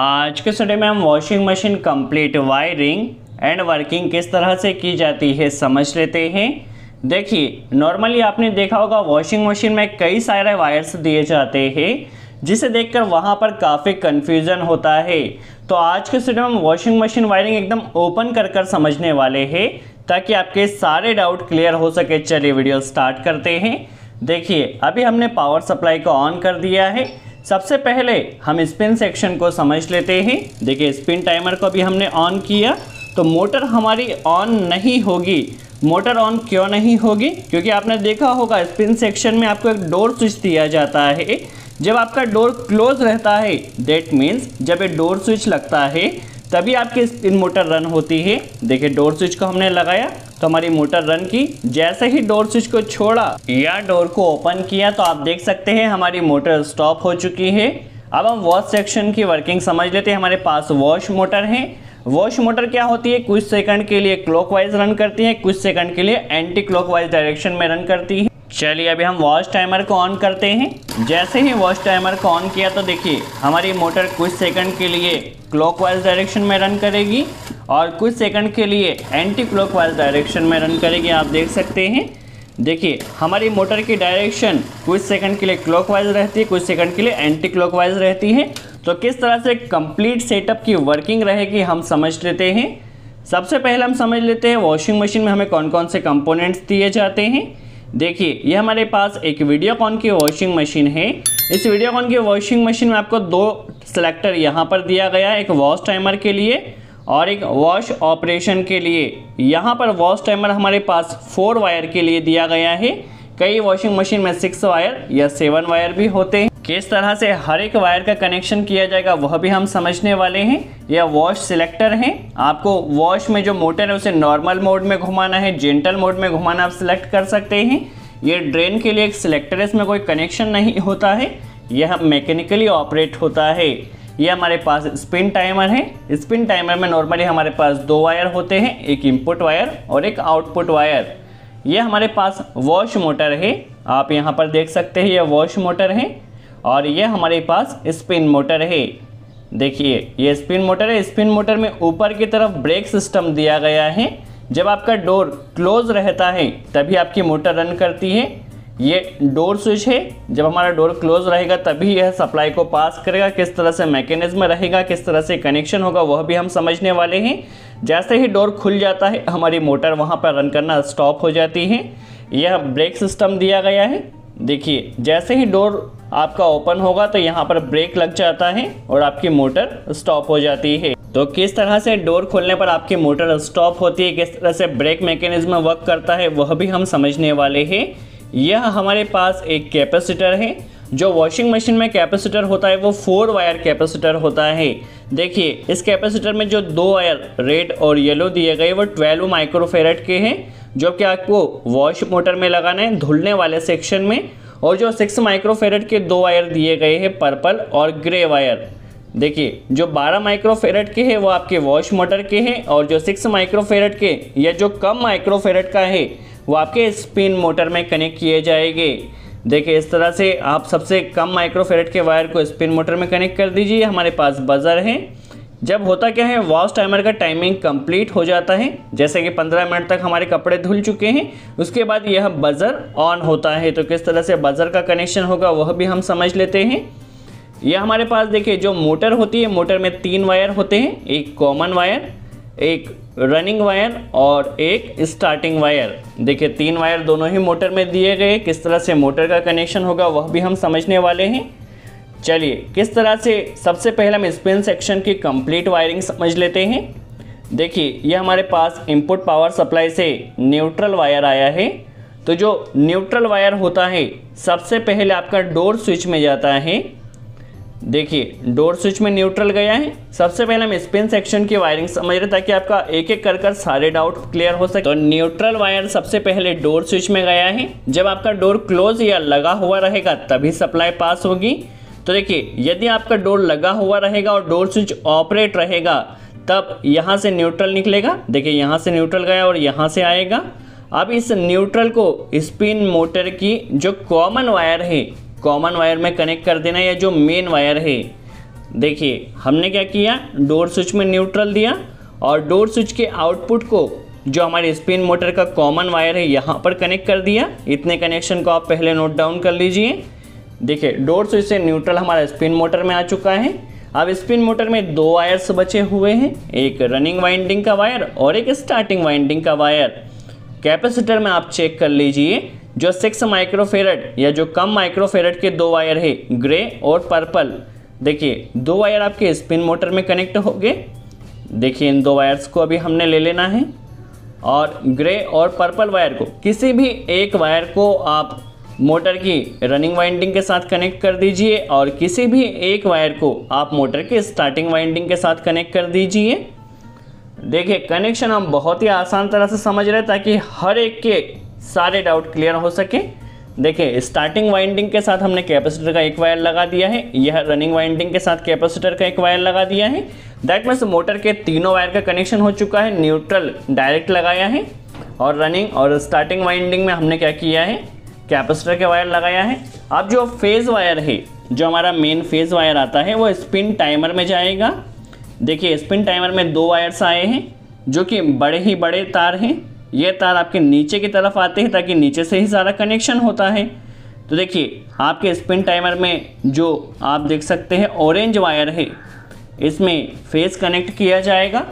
आज के स्टडी में हम washing machine complete wiring and working किस तरह से की जाती है समझ लेते हैं। देखिए, नॉर्मली आपने देखा होगा वॉशिंग मशीन में कई सारे वायर्स दिए जाते हैं, जिसे देखकर वहाँ पर काफ़ी कन्फ्यूज़न होता है। तो आज के स्टडी में हम वॉशिंग मशीन वायरिंग एकदम ओपन कर कर समझने वाले हैं, ताकि आपके सारे डाउट क्लियर हो सके। चलिए वीडियो स्टार्ट करते हैं। देखिए, अभी हमने पावर सप्लाई को ऑन कर दिया है। सबसे पहले हम स्पिन सेक्शन को समझ लेते हैं। देखिए, स्पिन टाइमर को भी हमने ऑन किया तो मोटर हमारी ऑन नहीं होगी। मोटर ऑन क्यों नहीं होगी? क्योंकि आपने देखा होगा स्पिन सेक्शन में आपको एक डोर स्विच दिया जाता है। जब आपका डोर क्लोज रहता है, दैट मीन्स जब ये डोर स्विच लगता है तभी आपकी स्पिन मोटर रन होती है। देखिए, डोर स्विच को हमने लगाया तो हमारी मोटर रन की। जैसे ही डोर स्विच को छोड़ा या डोर को ओपन किया तो आप देख सकते हैं हमारी मोटर स्टॉप हो चुकी है। अब हम वॉश सेक्शन की वर्किंग समझ लेते हैं। हमारे पास वॉश मोटर है। वॉश मोटर क्या होती है? कुछ सेकंड के लिए क्लॉकवाइज रन करती है, कुछ सेकंड के लिए एंटी क्लॉकवाइज डायरेक्शन में रन करती है। चलिए, अभी हम वॉश टाइमर को ऑन करते हैं। जैसे ही वॉश टाइमर को ऑन किया तो देखिए हमारी मोटर कुछ सेकंड के लिए क्लॉकवाइज डायरेक्शन में रन करेगी और कुछ सेकंड के लिए एंटी क्लॉकवाइज डायरेक्शन में रन करेगी। आप देख सकते हैं। देखिए, हमारी मोटर की डायरेक्शन कुछ सेकंड के लिए क्लॉकवाइज रहती है, कुछ सेकंड के लिए एंटी क्लॉकवाइज रहती है। तो किस तरह से कंप्लीट सेटअप की वर्किंग रहेगी हम समझ लेते हैं। सबसे पहले हम समझ लेते हैं वॉशिंग मशीन में हमें कौन कौन से कंपोनेंट्स दिए जाते हैं। देखिए, ये हमारे पास एक वीडियोकॉन की वॉशिंग मशीन है। इस वीडियोकॉन की वॉशिंग मशीन में आपको दो सेलेक्टर यहाँ पर दिया गया है, एक वॉश टाइमर के लिए और एक वॉश ऑपरेशन के लिए। यहाँ पर वॉश टाइमर हमारे पास 4 वायर के लिए दिया गया है। कई वॉशिंग मशीन में 6 वायर या 7 वायर भी होते हैं। किस तरह से हर एक वायर का कनेक्शन किया जाएगा वह भी हम समझने वाले हैं। यह वॉश सिलेक्टर है। आपको वॉश में जो मोटर है उसे नॉर्मल मोड में घुमाना है, जेंटल मोड में घुमाना आप सिलेक्ट कर सकते हैं। ये ड्रेन के लिए एक सिलेक्टर है, इसमें कोई कनेक्शन नहीं होता है, यह मैकेनिकली ऑपरेट होता है। ये हमारे पास स्पिन टाइमर है। स्पिन टाइमर में नॉर्मली हमारे पास 2 वायर होते हैं, एक इनपुट वायर और एक आउटपुट वायर। ये हमारे पास वॉश मोटर है। आप यहाँ पर देख सकते हैं यह वॉश मोटर है और ये हमारे पास स्पिन मोटर है। देखिए, ये स्पिन मोटर है। स्पिन मोटर में ऊपर की तरफ ब्रेक सिस्टम दिया गया है। जब आपका डोर क्लोज रहता है तभी आपकी मोटर रन करती है। ये डोर स्विच है। जब हमारा डोर क्लोज रहेगा तभी यह सप्लाई को पास करेगा। किस तरह से मैकेनिज्म रहेगा, किस तरह से कनेक्शन होगा वह भी हम समझने वाले हैं। जैसे ही डोर खुल जाता है हमारी मोटर वहाँ पर रन करना स्टॉप हो जाती है। यह ब्रेक सिस्टम दिया गया है। देखिए, जैसे ही डोर आपका ओपन होगा तो यहाँ पर ब्रेक लग जाता है और आपकी मोटर स्टॉप हो जाती है। तो किस तरह से डोर खोलने पर आपकी मोटर स्टॉप होती है, किस तरह से ब्रेक मैकेनिज्म वर्क करता है वह भी हम समझने वाले हैं। यह हमारे पास एक कैपेसिटर है। जो वॉशिंग मशीन में कैपेसिटर होता है वो 4 वायर कैपेसिटर होता है। देखिए, इस कैपेसिटर में जो 2 वायर रेड और येलो दिए गए वो 12 माइक्रोफेरेट के हैं, जो कि आपको वॉश मोटर में लगाना है, धुलने वाले सेक्शन में। और जो 6 माइक्रोफेरेट के 2 वायर दिए गए हैं, पर्पल और ग्रे वायर। देखिए, जो 12 माइक्रोफेरेट के हैं वो आपके वॉश मोटर के हैं और जो 6 माइक्रोफेरेट के या जो कम माइक्रोफेरेट का है वो आपके स्पिन मोटर में कनेक्ट किए जाएंगे। देखिए, इस तरह से आप सबसे कम माइक्रोफेरेट के वायर को स्पिन मोटर में कनेक्ट कर दीजिए। हमारे पास बजर है। जब होता क्या है, वॉश टाइमर का टाइमिंग कंप्लीट हो जाता है। जैसे कि 15 मिनट तक हमारे कपड़े धुल चुके हैं, उसके बाद यह बजर ऑन होता है। तो किस तरह से बजर का कनेक्शन होगा वह भी हम समझ लेते हैं। यह हमारे पास देखिए जो मोटर होती है, मोटर में 3 वायर होते हैं, एक कॉमन वायर, एक रनिंग वायर और एक स्टार्टिंग वायर। देखिए, 3 वायर दोनों ही मोटर में दिए गए। किस तरह से मोटर का कनेक्शन होगा वह भी हम समझने वाले हैं। चलिए, किस तरह से सबसे पहले हम स्पिन सेक्शन की कंप्लीट वायरिंग समझ लेते हैं। देखिए, यह हमारे पास इनपुट पावर सप्लाई से न्यूट्रल वायर आया है। तो जो न्यूट्रल वायर होता है सबसे पहले आपका डोर स्विच में जाता है। देखिए, डोर स्विच में न्यूट्रल गया है। सबसे पहले हम स्पिन सेक्शन की वायरिंग समझ रहे ताकि आपका एक एक कर कर सारे डाउट क्लियर हो सके। तो न्यूट्रल वायर सबसे पहले डोर स्विच में गया है। जब आपका डोर क्लोज या लगा हुआ रहेगा तभी सप्लाई पास होगी। तो देखिए, यदि आपका डोर लगा हुआ रहेगा और डोर स्विच ऑपरेट रहेगा तब यहाँ से न्यूट्रल निकलेगा। देखिए, यहाँ से न्यूट्रल गया और यहाँ से आएगा। अब इस न्यूट्रल को स्पिन मोटर की जो कॉमन वायर है, कॉमन वायर में कनेक्ट कर देना, या जो मेन वायर है। देखिए हमने क्या किया, डोर स्विच में न्यूट्रल दिया और डोर स्विच के आउटपुट को जो हमारे स्पिन मोटर का कॉमन वायर है यहाँ पर कनेक्ट कर दिया। इतने कनेक्शन को आप पहले नोट डाउन कर लीजिए। देखिए डोर स्विच से न्यूट्रल हमारा स्पिन मोटर में आ चुका है। अब स्पिन मोटर में दो वायर्स बचे हुए हैं, एक रनिंग वाइंडिंग का वायर और एक स्टार्टिंग वाइंडिंग का वायर। कैपेसिटर में आप चेक कर लीजिए, जो 6 माइक्रोफेरेड या जो कम माइक्रोफेरेड के दो वायर है, ग्रे और पर्पल। देखिए दो वायर आपके स्पिन मोटर में कनेक्ट हो गए। देखिए इन दो वायर्स को अभी हमने ले लेना है और ग्रे और पर्पल वायर को, किसी भी एक वायर को आप मोटर की रनिंग वाइंडिंग के साथ कनेक्ट कर दीजिए और किसी भी एक वायर को आप मोटर के स्टार्टिंग वाइंडिंग के साथ कनेक्ट कर दीजिए। देखिए कनेक्शन हम बहुत ही आसान तरह से समझ रहे हैं ताकि हर एक के सारे डाउट क्लियर हो सके। देखिए स्टार्टिंग वाइंडिंग के साथ हमने कैपेसिटर का एक वायर लगा दिया है, यह रनिंग वाइंडिंग के साथ कैपेसिटर का एक वायर लगा दिया है। दैट मीन्स मोटर के तीनों वायर का कनेक्शन हो चुका है। न्यूट्रल डायरेक्ट लगाया है और रनिंग और स्टार्टिंग वाइंडिंग में हमने क्या किया है, कैपेसिटर के वायर लगाया है। अब जो फेज़ वायर है, जो हमारा मेन फेज़ वायर आता है, वो स्पिन टाइमर में जाएगा। देखिए स्पिन टाइमर में दो वायर्स आए हैं जो कि बड़े ही बड़े तार हैं। ये तार आपके नीचे की तरफ आते हैं ताकि नीचे से ही सारा कनेक्शन होता है। तो देखिए आपके स्पिन टाइमर में जो आप देख सकते हैं ऑरेंज वायर है, इसमें फेज़ कनेक्ट किया जाएगा।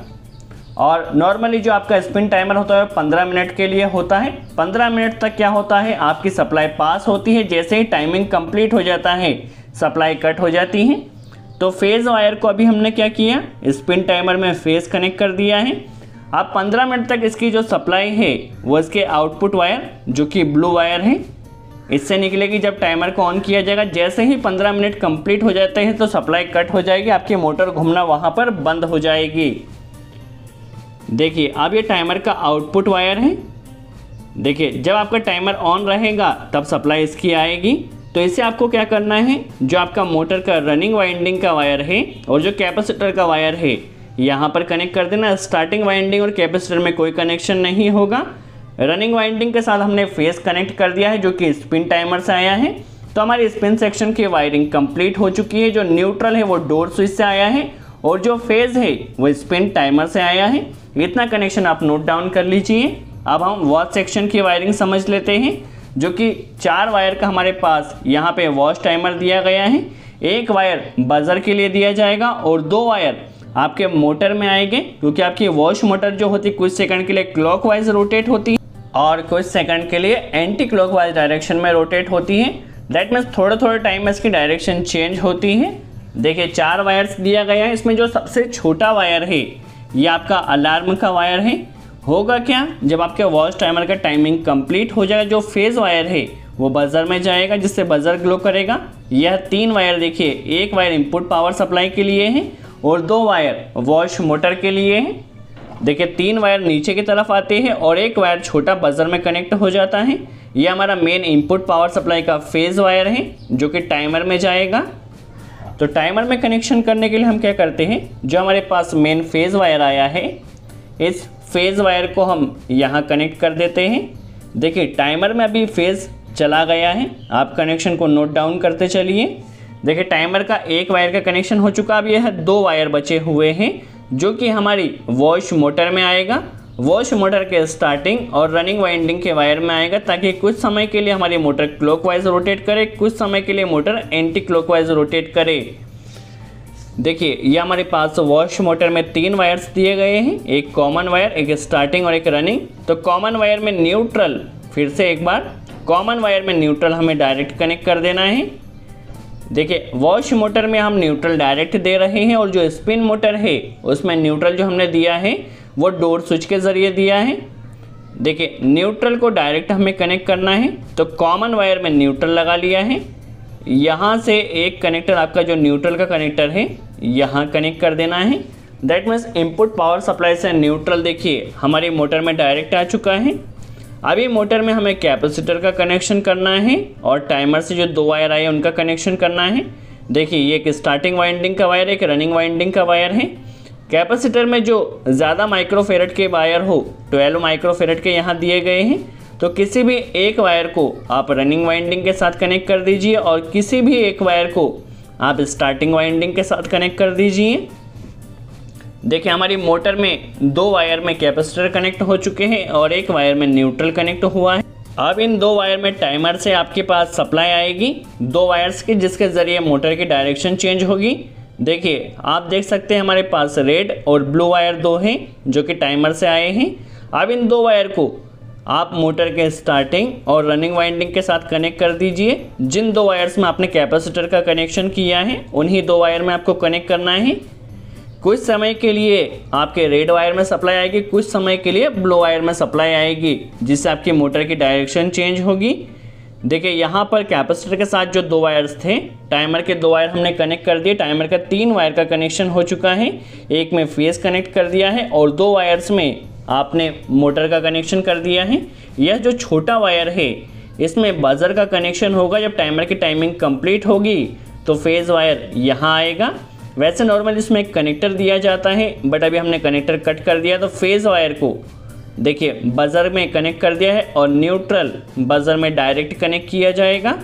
और नॉर्मली जो आपका स्पिन टाइमर होता है 15 मिनट के लिए होता है। 15 मिनट तक क्या होता है, आपकी सप्लाई पास होती है। जैसे ही टाइमिंग कंप्लीट हो जाता है सप्लाई कट हो जाती है। तो फेज़ वायर को अभी हमने क्या किया, स्पिन टाइमर में फेज़ कनेक्ट कर दिया है। अब 15 मिनट तक इसकी जो सप्लाई है वो इसके आउटपुट वायर जो कि ब्लू वायर है, इससे निकलेगी जब टाइमर को ऑन किया जाएगा। जैसे ही 15 मिनट कंप्लीट हो जाते हैं तो सप्लाई कट हो जाएगी, आपकी मोटर घूमना वहाँ पर बंद हो जाएगी। देखिए अब ये टाइमर का आउटपुट वायर है। देखिए जब आपका टाइमर ऑन रहेगा तब सप्लाई इसकी आएगी। तो इसे आपको क्या करना है, जो आपका मोटर का रनिंग वाइंडिंग का वायर है और जो कैपेसिटर का वायर है यहाँ पर कनेक्ट कर देना। स्टार्टिंग वाइंडिंग और कैपेसिटर में कोई कनेक्शन नहीं होगा। रनिंग वाइंडिंग के साथ हमने फेस कनेक्ट कर दिया है जो कि स्पिन टाइमर से आया है। तो हमारी स्पिन सेक्शन की वायरिंग कंप्लीट हो चुकी है। जो न्यूट्रल है वो डोर स्विच से आया है और जो फेज़ है वो स्पिन टाइमर से आया है। इतना कनेक्शन आप नोट डाउन कर लीजिए। अब हम वॉश सेक्शन की वायरिंग समझ लेते हैं, जो कि 4 वायर का हमारे पास यहाँ पर वॉश टाइमर दिया गया है। एक वायर बजर के लिए दिया जाएगा और दो वायर आपके मोटर में आएंगे, क्योंकि आपकी वॉश मोटर जो होती है कुछ सेकंड के लिए क्लॉकवाइज रोटेट होती है और कुछ सेकंड के लिए एंटी क्लॉकवाइज डायरेक्शन में रोटेट होती है। दैट मीन्स थोड़े थोड़े टाइम में इसकी डायरेक्शन चेंज होती है। देखिए 4 वायर्स दिया गया है। इसमें जो सबसे छोटा वायर है ये आपका अलार्म का वायर है। होगा क्या, जब आपके वॉश टाइमर का टाइमिंग कंप्लीट हो जाएगा जो फेज़ वायर है वो बजर में जाएगा, जिससे बजर ग्लो करेगा। यह 3 वायर देखिए, एक वायर इनपुट पावर सप्लाई के लिए है और 2 वायर वॉश मोटर के लिए हैं। देखिए 3 वायर नीचे की तरफ आते हैं और एक वायर छोटा बजर में कनेक्ट हो जाता है। यह हमारा मेन इनपुट पावर सप्लाई का फेज़ वायर है जो कि टाइमर में जाएगा। तो टाइमर में कनेक्शन करने के लिए हम क्या करते हैं, जो हमारे पास मेन फेज़ वायर आया है इस फेज़ वायर को हम यहाँ कनेक्ट कर देते हैं। देखिए टाइमर में अभी फेज़ चला गया है। आप कनेक्शन को नोट डाउन करते चलिए। देखिए टाइमर का एक वायर का कनेक्शन हो चुका। अब यह 2 वायर बचे हुए हैं जो कि हमारी वॉश मोटर में आएगा, वॉश मोटर के स्टार्टिंग और रनिंग वाइंडिंग के वायर में आएगा, ताकि कुछ समय के लिए हमारी मोटर क्लॉकवाइज रोटेट करे, कुछ समय के लिए मोटर एंटी क्लॉकवाइज रोटेट करे। देखिए यह हमारे पास वॉश मोटर में 3 वायर्स दिए गए हैं, एक कॉमन वायर, एक स्टार्टिंग और एक रनिंग। तो कॉमन वायर में न्यूट्रल, फिर से एक बार कॉमन वायर में न्यूट्रल हमें डायरेक्ट कनेक्ट कर देना है। देखिए वॉश मोटर में हम न्यूट्रल डायरेक्ट दे रहे हैं और जो स्पिन मोटर है उसमें न्यूट्रल जो हमने दिया है वो डोर स्विच के ज़रिए दिया है। देखिए न्यूट्रल को डायरेक्ट हमें कनेक्ट करना है, तो कॉमन वायर में न्यूट्रल लगा लिया है। यहाँ से एक कनेक्टर आपका जो न्यूट्रल का कनेक्टर है यहाँ कनेक्ट कर देना है। That means input power supply से न्यूट्रल देखिए हमारी मोटर में डायरेक्ट आ चुका है। अभी मोटर में हमें कैपेसिटर का कनेक्शन करना है और टाइमर से जो 2 वायर आए उनका कनेक्शन करना है। देखिए ये एक स्टार्टिंग वाइंडिंग का वायर है, एक रनिंग वाइंडिंग का वायर है। कैपेसिटर में जो ज़्यादा माइक्रोफेरेट के वायर हो, 12 माइक्रोफेरेट के यहाँ दिए गए हैं, तो किसी भी एक वायर को आप रनिंग वाइंडिंग के साथ कनेक्ट कर दीजिए और किसी भी एक वायर को आप स्टार्टिंग वाइंडिंग के साथ कनेक्ट कर दीजिए। देखिए हमारी मोटर में दो वायर में कैपेसिटर कनेक्ट हो चुके हैं और एक वायर में न्यूट्रल कनेक्ट हुआ है। अब इन दो वायर में टाइमर से आपके पास सप्लाई आएगी दो वायर्स की, जिसके ज़रिए मोटर की डायरेक्शन चेंज होगी। देखिए आप देख सकते हैं हमारे पास रेड और ब्लू वायर दो हैं जो कि टाइमर से आए हैं। अब इन दो वायर को आप मोटर के स्टार्टिंग और रनिंग वाइंडिंग के साथ कनेक्ट कर दीजिए। जिन दो वायर्स में आपने कैपेसिटर का कनेक्शन किया है उन्हीं दो वायर में आपको कनेक्ट करना है। कुछ समय के लिए आपके रेड वायर में सप्लाई आएगी, कुछ समय के लिए ब्लू वायर में सप्लाई आएगी, जिससे आपकी मोटर की डायरेक्शन चेंज होगी। देखिए यहाँ पर कैपेसिटर के साथ जो दो वायर्स थे, टाइमर के दो वायर हमने कनेक्ट कर दिए। टाइमर का तीन वायर का कनेक्शन हो चुका है, एक में फेस कनेक्ट कर दिया है और दो वायर्स में आपने मोटर का कनेक्शन कर दिया है। यह जो छोटा वायर है इसमें बजर का कनेक्शन होगा। जब टाइमर की टाइमिंग कंप्लीट होगी तो फेज़ वायर यहाँ आएगा। वैसे नॉर्मल इसमें एक कनेक्टर दिया जाता है, बट अभी हमने कनेक्टर कट कर दिया, तो फेज़ वायर को देखिए बजर में कनेक्ट कर दिया है और न्यूट्रल बजर में डायरेक्ट कनेक्ट किया जाएगा।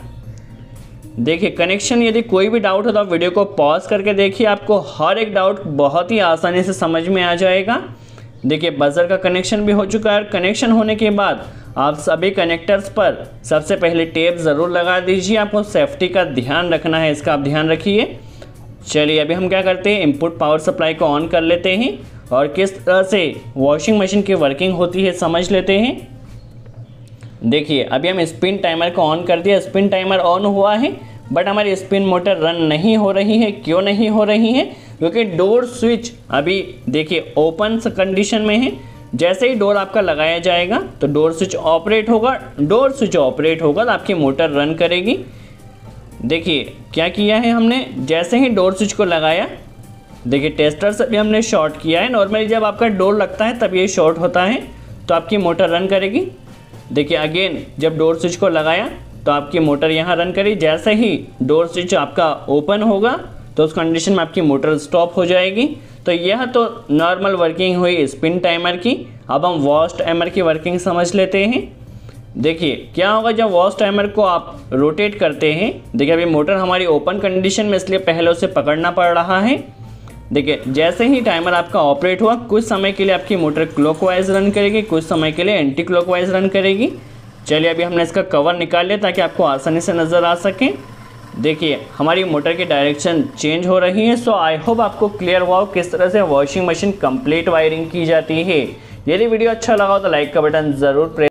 देखिए कनेक्शन, यदि कोई भी डाउट हो तो आप वीडियो को पॉज करके देखिए, आपको हर एक डाउट बहुत ही आसानी से समझ में आ जाएगा। देखिए बजर का कनेक्शन भी हो चुका है। कनेक्शन होने के बाद आप सभी कनेक्टर्स पर सबसे पहले टेप ज़रूर लगा दीजिए, आपको सेफ्टी का ध्यान रखना है, इसका आप ध्यान रखिए। चलिए अभी हम क्या करते हैं, इनपुट पावर सप्लाई को ऑन कर लेते हैं और किस तरह से वॉशिंग मशीन की वर्किंग होती है समझ लेते हैं। देखिए अभी हम स्पिन टाइमर को ऑन कर दिया, स्पिन टाइमर ऑन हुआ है बट हमारी स्पिन मोटर रन नहीं हो रही है। क्यों नहीं हो रही है? क्योंकि डोर स्विच अभी देखिए ओपन कंडीशन में है। जैसे ही डोर आपका लगाया जाएगा तो डोर स्विच ऑपरेट होगा, डोर स्विच ऑपरेट होगा तो आपकी मोटर रन करेगी। देखिए क्या किया है हमने, जैसे ही डोर स्विच को लगाया, देखिए टेस्टर से भी हमने शॉर्ट किया है। नॉर्मली जब आपका डोर लगता है तब ये शॉर्ट होता है, तो आपकी मोटर रन करेगी। देखिए अगेन जब डोर स्विच को लगाया तो आपकी मोटर यहाँ रन करी। जैसे ही डोर स्विच आपका ओपन होगा तो उस कंडीशन में आपकी मोटर स्टॉप हो जाएगी। तो यह तो नॉर्मल वर्किंग हुई स्पिन टाइमर की। अब हम वॉश टाइमर की वर्किंग समझ लेते हैं। देखिए क्या होगा जब वॉश टाइमर को आप रोटेट करते हैं। देखिए अभी मोटर हमारी ओपन कंडीशन में, इसलिए पहले उसे पकड़ना पड़ रहा है। देखिए जैसे ही टाइमर आपका ऑपरेट हुआ, कुछ समय के लिए आपकी मोटर क्लॉकवाइज रन करेगी, कुछ समय के लिए एंटी क्लॉकवाइज रन करेगी। चलिए अभी हमने इसका कवर निकाल लिया ताकि आपको आसानी से नज़र आ सके। देखिए हमारी मोटर की डायरेक्शन चेंज हो रही है। सो आई होप आपको क्लियर हुआ किस तरह से वॉशिंग मशीन कंप्लीट वायरिंग की जाती है। यदि वीडियो अच्छा लगा हो तो लाइक का बटन ज़रूर प्रेस